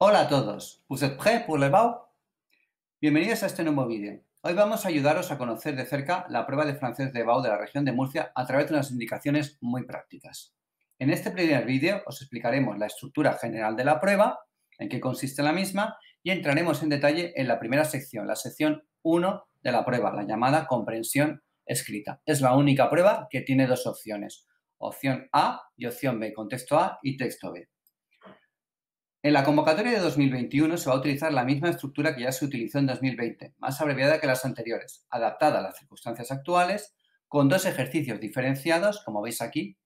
Hola a todos, ¿vous êtes prêts pour l'EBAU? Bienvenidos a este nuevo vídeo. Hoy vamos a ayudaros a conocer de cerca la prueba de francés de EBAU de la región de Murcia a través de unas indicaciones muy prácticas. En este primer vídeo os explicaremos la estructura general de la prueba, en qué consiste la misma y entraremos en detalle en la primera sección, la sección 1 de la prueba, la llamada comprensión escrita. Es la única prueba que tiene dos opciones, opción A y opción B, con texto A y texto B. En la convocatoria de 2021 se va a utilizar la misma estructura que ya se utilizó en 2020, más abreviada que las anteriores, adaptada a las circunstancias actuales, con dos ejercicios diferenciados, como veis aquí,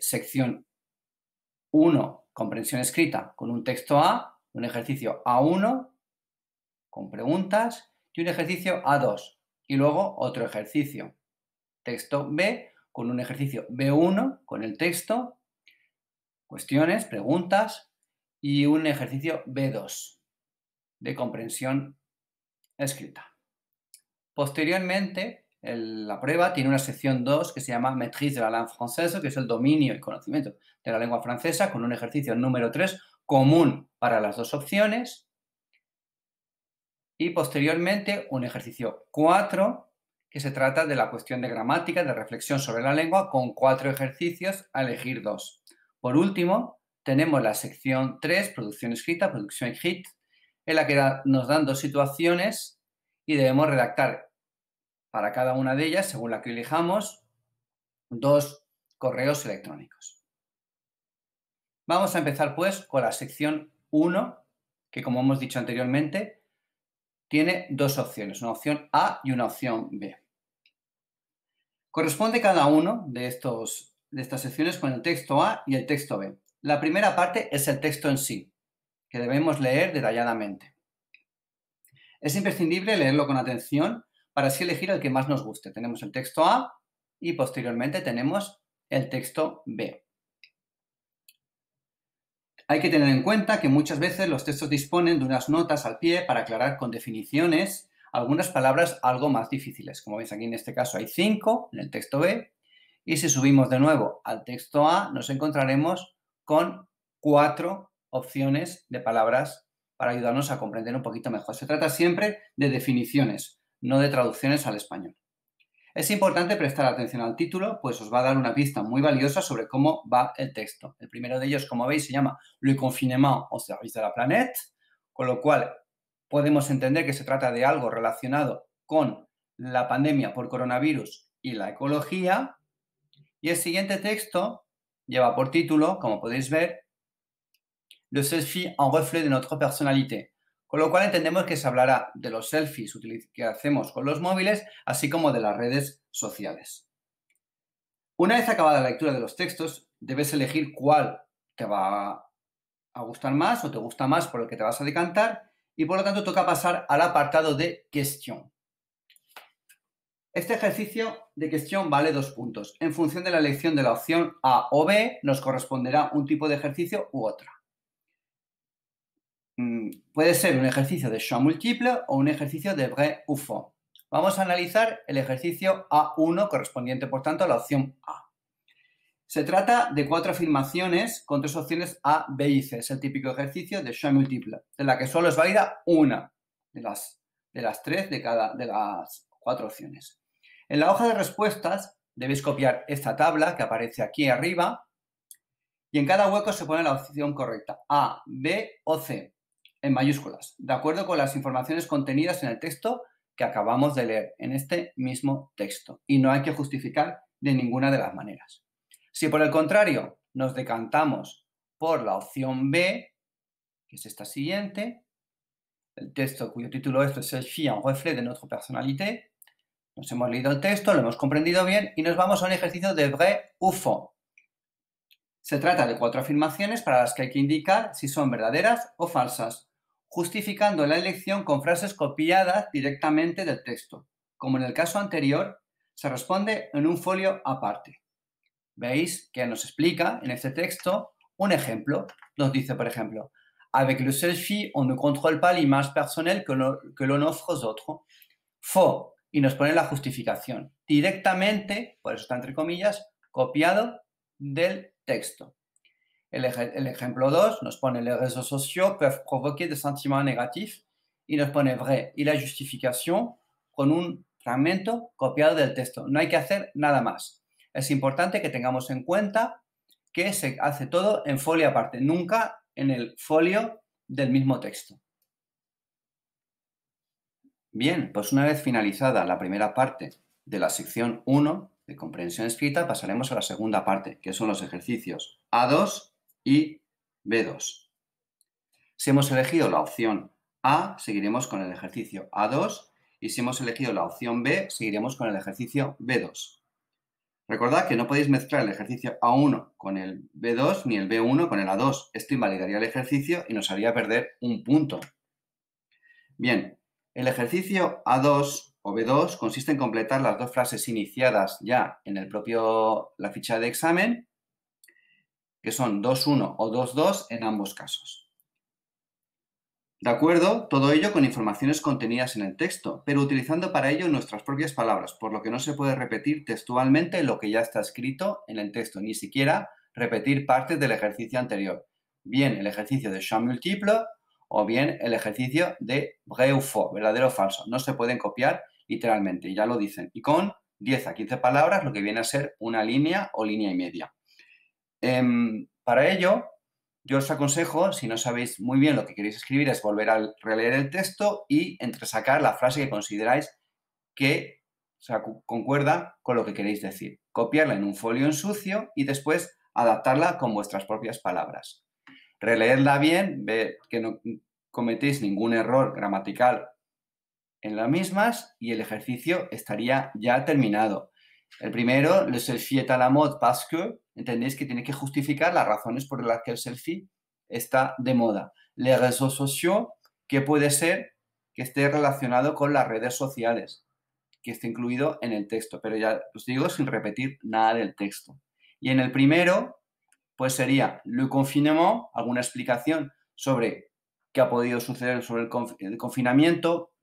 sección 1, comprensión escrita, con un texto A, un ejercicio A1, con preguntas, y un ejercicio A2, y luego otro ejercicio, texto B, con un ejercicio B1, con el texto, cuestiones, preguntas, y un ejercicio B2 de comprensión escrita. Posteriormente, la prueba tiene una sección 2 que se llama Maîtrise de la langue française, que es el dominio y conocimiento de la lengua francesa, con un ejercicio número 3 común para las dos opciones. Y posteriormente, un ejercicio 4 que se trata de la cuestión de gramática, de reflexión sobre la lengua, con 4 ejercicios a elegir 2. Por último, tenemos la sección 3, producción escrita, producción écrite, en la que nos dan dos situaciones y debemos redactar para cada una de ellas, según la que elijamos, 2 correos electrónicos. Vamos a empezar pues con la sección 1, que como hemos dicho anteriormente, tiene dos opciones, una opción A y una opción B. Corresponde cada uno de estas secciones con el texto A y el texto B. La primera parte es el texto en sí, que debemos leer detalladamente. Es imprescindible leerlo con atención para así elegir el que más nos guste. Tenemos el texto A y posteriormente tenemos el texto B. Hay que tener en cuenta que muchas veces los textos disponen de unas notas al pie para aclarar con definiciones algunas palabras algo más difíciles. Como veis aquí en este caso hay 5 en el texto B y si subimos de nuevo al texto A nos encontraremos con 4 opciones de palabras para ayudarnos a comprender un poquito mejor. Se trata siempre de definiciones, no de traducciones al español. Es importante prestar atención al título, pues os va a dar una pista muy valiosa sobre cómo va el texto. El primero de ellos, como veis, se llama Le confinement au service de la planète, con lo cual podemos entender que se trata de algo relacionado con la pandemia por coronavirus y la ecología. Y el siguiente texto lleva por título, como podéis ver, Le selfie en reflet de notre personnalité. Con lo cual entendemos que se hablará de los selfies que hacemos con los móviles, así como de las redes sociales. Una vez acabada la lectura de los textos, debes elegir cuál te va a gustar más o te gusta más por el que te vas a decantar y por lo tanto toca pasar al apartado de question. Este ejercicio de cuestión vale 2 puntos. En función de la elección de la opción A o B, nos corresponderá un tipo de ejercicio u otra. Puede ser un ejercicio de champ múltiple o un ejercicio de vrai ou faux. Vamos a analizar el ejercicio A1 correspondiente, por tanto, a la opción A. Se trata de 4 afirmaciones con 3 opciones A, B y C. Es el típico ejercicio de champ múltiple, de la que solo es válida una de las 3 de cada de las 4 opciones. En la hoja de respuestas debéis copiar esta tabla que aparece aquí arriba y en cada hueco se pone la opción correcta, A, B o C, en mayúsculas, de acuerdo con las informaciones contenidas en el texto que acabamos de leer, en este mismo texto. Y no hay que justificar de ninguna de las maneras. Si por el contrario nos decantamos por la opción B, que es esta siguiente, el texto cuyo título es Le selfie en reflet de notre personnalité, nos hemos leído el texto, lo hemos comprendido bien y nos vamos a un ejercicio de vrai ou faux. Se trata de 4 afirmaciones para las que hay que indicar si son verdaderas o falsas, justificando la elección con frases copiadas directamente del texto. Como en el caso anterior, se responde en un folio aparte. Veis que nos explica en este texto un ejemplo. Nos dice, por ejemplo, avec le selfie, on ne contrôle pas l'image personnelle que l'on offre aux autres. Faux. Y nos pone la justificación directamente, por eso está entre comillas, copiado del texto. El ejemplo 2 nos pone los réseaux sociaux peuvent provoquer des sentiments négatifs y nos pone vrai y la justificación con un fragmento copiado del texto. No hay que hacer nada más. Es importante que tengamos en cuenta que se hace todo en folio aparte, nunca en el folio del mismo texto. Bien, pues una vez finalizada la primera parte de la sección 1 de comprensión escrita, pasaremos a la segunda parte, que son los ejercicios A2 y B2. Si hemos elegido la opción A, seguiremos con el ejercicio A2, y si hemos elegido la opción B, seguiremos con el ejercicio B2. Recordad que no podéis mezclar el ejercicio A1 con el B2 ni el B1 con el A2. Esto invalidaría el ejercicio y nos haría perder un punto. Bien, el ejercicio A2 o B2 consiste en completar las dos frases iniciadas ya en la ficha de examen, que son 2.1 o 2.2 en ambos casos. De acuerdo, todo ello con informaciones contenidas en el texto, pero utilizando para ello nuestras propias palabras, por lo que no se puede repetir textualmente lo que ya está escrito en el texto, ni siquiera repetir partes del ejercicio anterior, bien el ejercicio de champ multiple o bien el ejercicio de vrai o faux, verdadero o falso. No se pueden copiar literalmente, ya lo dicen, y con 10 a 15 palabras, lo que viene a ser una línea o línea y media. Para ello, yo os aconsejo, si no sabéis muy bien lo que queréis escribir, es volver a releer el texto y entresacar la frase que consideráis que concuerda con lo que queréis decir. Copiarla en un folio en sucio y después adaptarla con vuestras propias palabras. Releerla bien, ver que no cometéis ningún error gramatical en las mismas y el ejercicio estaría ya terminado. El primero, le selfie est à la mode parce que, entendéis que tiene que justificar las razones por las que el selfie está de moda. Les réseaux sociaux, que puede ser que esté relacionado con las redes sociales, que esté incluido en el texto, pero ya os digo, sin repetir nada del texto. Y en el primero, pues sería le confinement, alguna explicación sobre qué ha podido suceder sobre el confinamiento,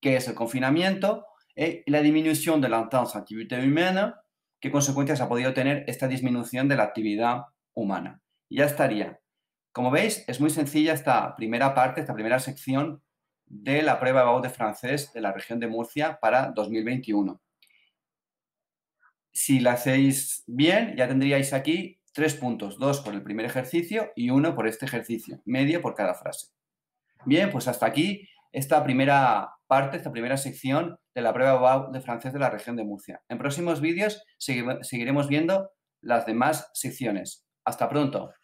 qué es el confinamiento, y la disminución de la intensa actividad humana, qué consecuencias ha podido tener esta disminución de la actividad humana. Y ya estaría. Como veis, es muy sencilla esta primera parte, esta primera sección de la prueba EBAU de francés de la región de Murcia para 2021. Si la hacéis bien, ya tendríais aquí 3 puntos, 2 por el primer ejercicio y 1 por este ejercicio, medio por cada frase. Bien, pues hasta aquí esta primera parte, esta primera sección de la prueba EBAU de francés de la región de Murcia. En próximos vídeos seguiremos viendo las demás secciones. ¡Hasta pronto!